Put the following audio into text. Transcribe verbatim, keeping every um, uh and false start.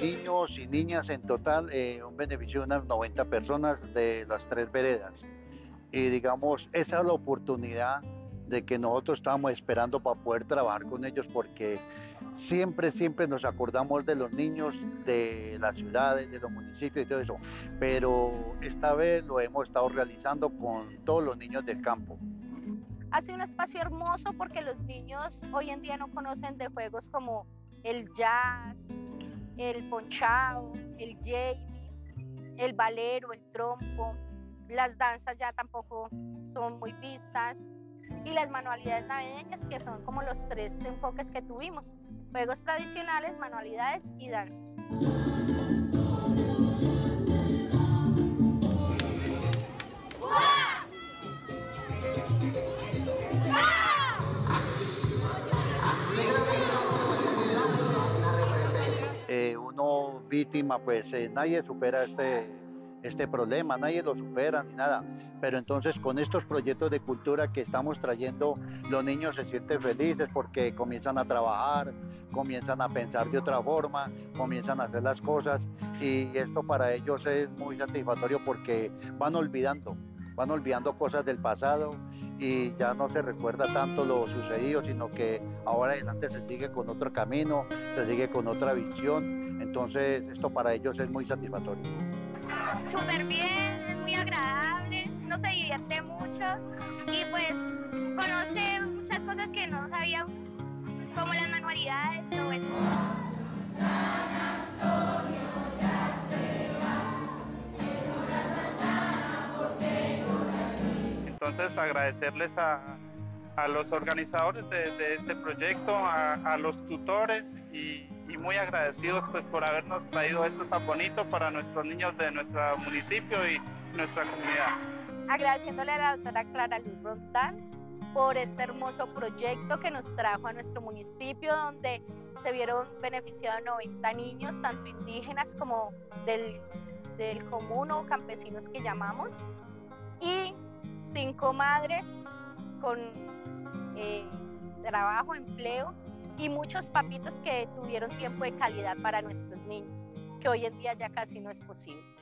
Niños y niñas en total, eh, un beneficio de unas noventa personas de las tres veredas. Y digamos, esa es la oportunidad de que nosotros estábamos esperando para poder trabajar con ellos, porque siempre, siempre nos acordamos de los niños, de las ciudades, de los municipios y todo eso. Pero esta vez lo hemos estado realizando con todos los niños del campo. Ha sido un espacio hermoso porque los niños hoy en día no conocen de juegos como el jazz, el ponchao, el jamie, el valero, el trompo. Las danzas ya tampoco son muy vistas. Y las manualidades navideñas, que son como los tres enfoques que tuvimos: juegos tradicionales, manualidades y danzas. Eh, uno víctima, pues eh, nadie supera este, este problema, nadie lo supera ni nada. Pero entonces con estos proyectos de cultura que estamos trayendo, los niños se sienten felices porque comienzan a trabajar, comienzan a pensar de otra forma, comienzan a hacer las cosas, y esto para ellos es muy satisfactorio porque van olvidando, van olvidando cosas del pasado y ya no se recuerda tanto lo sucedido, sino que ahora adelante se sigue con otro camino, se sigue con otra visión. Entonces esto para ellos es muy satisfactorio. Súper bien, muy agradable. Uno se divierte mucho y pues conoce muchas cosas que no sabíamos, como las manualidades, todo eso. Entonces agradecerles a, a los organizadores de, de este proyecto, a, a los tutores y, y muy agradecidos pues por habernos traído esto tan bonito para nuestros niños de nuestro municipio y nuestra comunidad. Agradeciéndole a la doctora Clara Luz Roldán por este hermoso proyecto que nos trajo a nuestro municipio, donde se vieron beneficiados noventa niños, tanto indígenas como del, del común o campesinos que llamamos, y cinco madres con eh, trabajo, empleo, y muchos papitos que tuvieron tiempo de calidad para nuestros niños, que hoy en día ya casi no es posible.